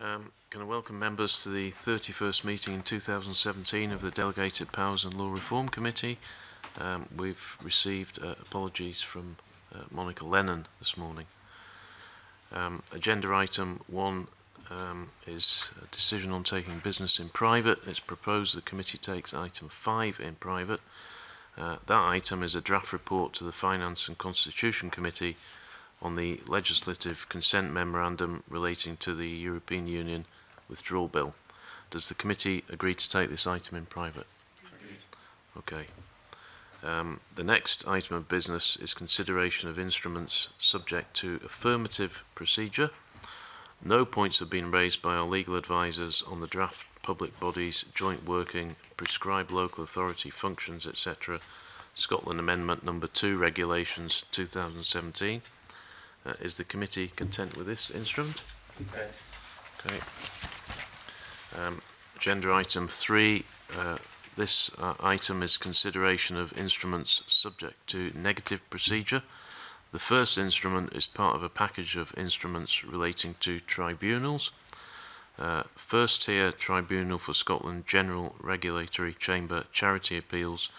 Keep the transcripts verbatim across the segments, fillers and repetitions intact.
Um, can I welcome members to the thirty-first meeting in two thousand seventeen of the Delegated Powers and Law Reform Committee. Um, we've received uh, apologies from uh, Monica Lennon this morning. Um, agenda item one um, is a decision on taking business in private. It's proposed the committee takes item five in private. Uh, that item is a draft report to the Finance and Constitution Committee on the Legislative Consent Memorandum relating to the European Union Withdrawal Bill. Does the committee agree to take this item in private? Agreed. Okay. Um, the next item of business is consideration of instruments subject to affirmative procedure. No points have been raised by our legal advisers on the draft public bodies, joint working, prescribed local authority functions, et cetera. Scotland Amendment Number two, Regulations two thousand seventeen. Uh, is the committee content with this instrument? Okay. Okay. Um, agenda item three. Uh, this uh, item is consideration of instruments subject to negative procedure. The first instrument is part of a package of instruments relating to tribunals. Uh, first tier Tribunal for Scotland General Regulatory Chamber Charity Appeals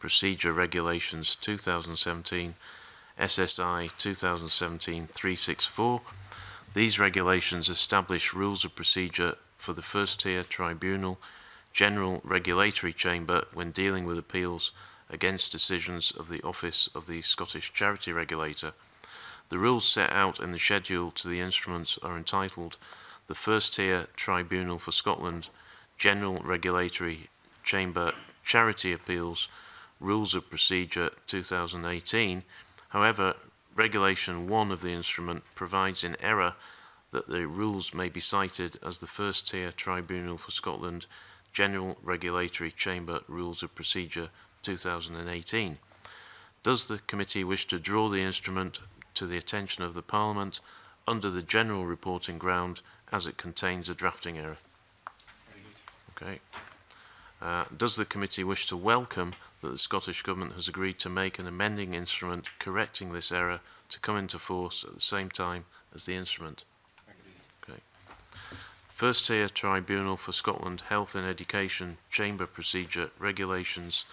Procedure Regulations two thousand seventeen, S S I twenty seventeen dash three sixty-four. These regulations establish rules of procedure for the first tier Tribunal General Regulatory Chamber when dealing with appeals against decisions of the Office of the Scottish Charity Regulator. The rules set out in the schedule to the instruments are entitled the First Tier Tribunal for Scotland General Regulatory Chamber Charity Appeals Rules of Procedure two thousand eighteen. However, Regulation one of the instrument provides in error that the rules may be cited as the First Tier Tribunal for Scotland General Regulatory Chamber Rules of Procedure two thousand eighteen. Does the committee wish to draw the instrument to the attention of the Parliament under the general reporting ground as it contains a drafting error? Okay. Uh, does the committee wish to welcome that the Scottish Government has agreed to make an amending instrument correcting this error to come into force at the same time as the instrument? Okay. First tier Tribunal for Scotland Health and Education Chamber Procedure Regulations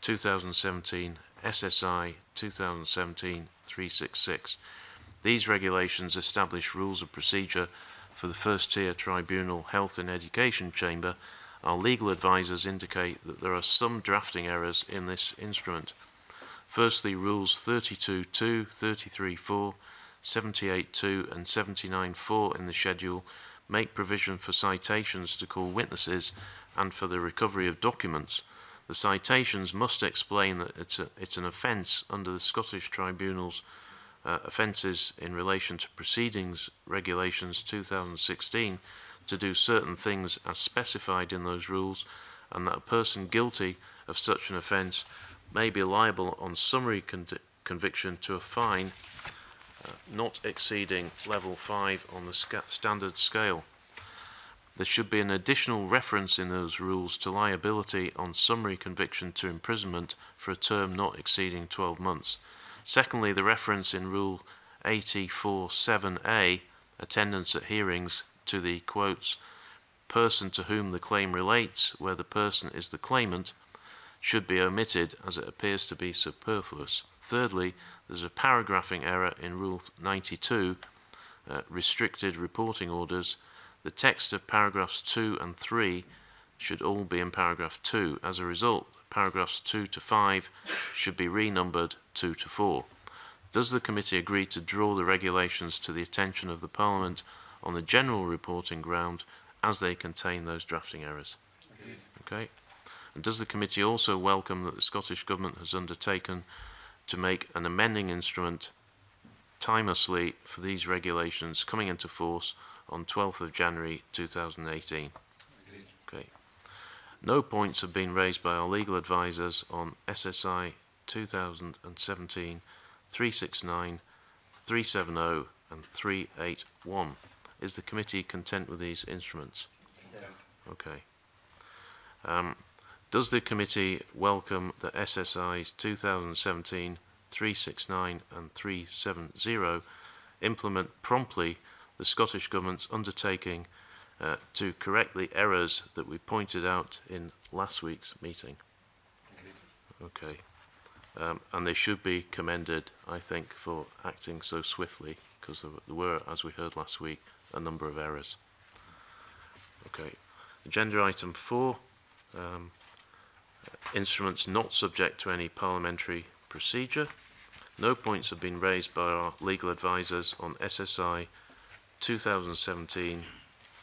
two thousand seventeen, S S I twenty seventeen dash three sixty-six. These regulations establish rules of procedure for the first tier Tribunal Health and Education Chamber. Our legal advisers indicate that there are some drafting errors in this instrument. Firstly, rules thirty-two point two, thirty-three point four, seventy-eight point two and seventy-nine point four in the schedule make provision for citations to call witnesses and for the recovery of documents. The citations must explain that it's, a, it's an offence under the Scottish Tribunal's Uh, offences in relation to proceedings regulations two thousand sixteen to do certain things as specified in those rules, and that a person guilty of such an offence may be liable on summary con conviction to a fine uh, not exceeding level five on the sc standard scale. There should be an additional reference in those rules to liability on summary conviction to imprisonment for a term not exceeding twelve months. Secondly, the reference in Rule eighty-four point seven A, attendance at hearings, to the, quotes, person to whom the claim relates, where the person is the claimant, should be omitted as it appears to be superfluous. Thirdly, there's a paragraphing error in Rule ninety-two, uh, restricted reporting orders. The text of paragraphs two and three should all be in paragraph two. As a result, paragraphs two to five should be renumbered two to four. Does the committee agree to draw the regulations to the attention of the Parliament on the general reporting ground as they contain those drafting errors? Agreed. Okay. And does the committee also welcome that the Scottish Government has undertaken to make an amending instrument timelessly for these regulations coming into force on twelfth of January two thousand eighteen? Agreed. Okay. No points have been raised by our legal advisers on S S I twenty seventeen, three sixty-nine, three seventy and three eighty-one. Is the committee content with these instruments? Yeah. Okay. Um, does the committee welcome the S S Is twenty seventeen, three sixty-nine and three seventy implement promptly the Scottish Government's undertaking uh, to correct the errors that we pointed out in last week's meeting. Okay. Um, and they should be commended, I think, for acting so swiftly, because there were, as we heard last week, a number of errors. Okay. Agenda item four, um, instruments not subject to any parliamentary procedure. No points have been raised by our legal advisers on S S I twenty seventeen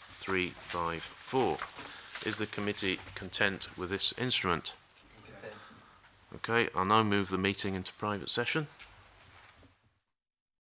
three fifty-four. Is the committee content with this instrument? Okay, I'll now move the meeting into private session.